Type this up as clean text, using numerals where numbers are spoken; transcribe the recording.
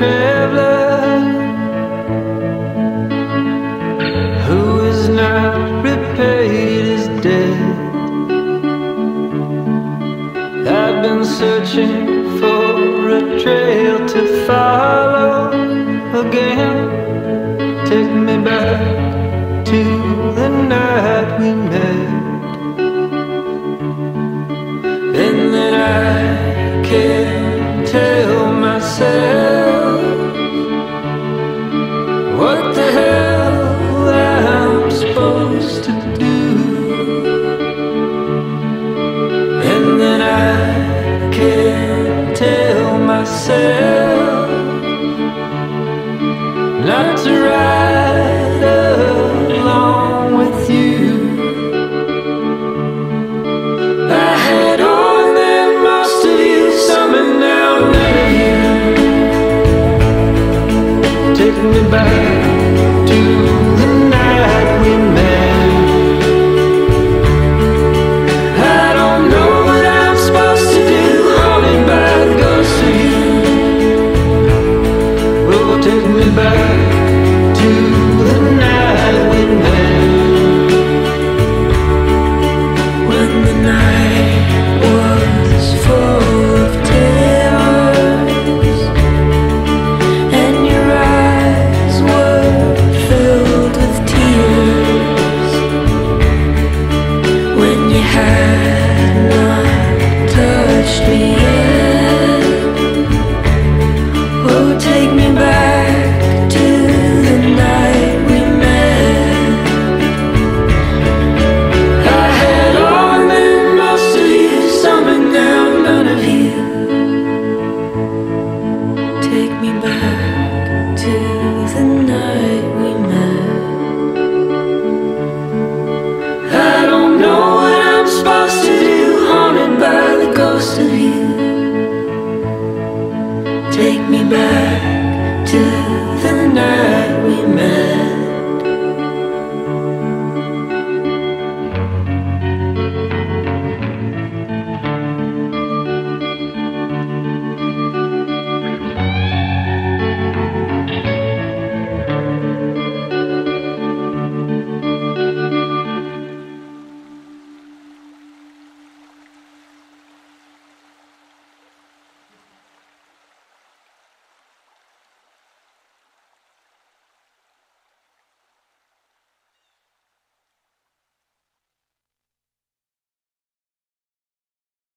traveler who is not repaid his debt. I've been searching for a trail to follow again. Take me back to the night we met, and then I can't tell myself what the hell I'm supposed to do. And then I can't tell myself not to ride along with you. I had on that most of you, some and now none of you. Take me back me.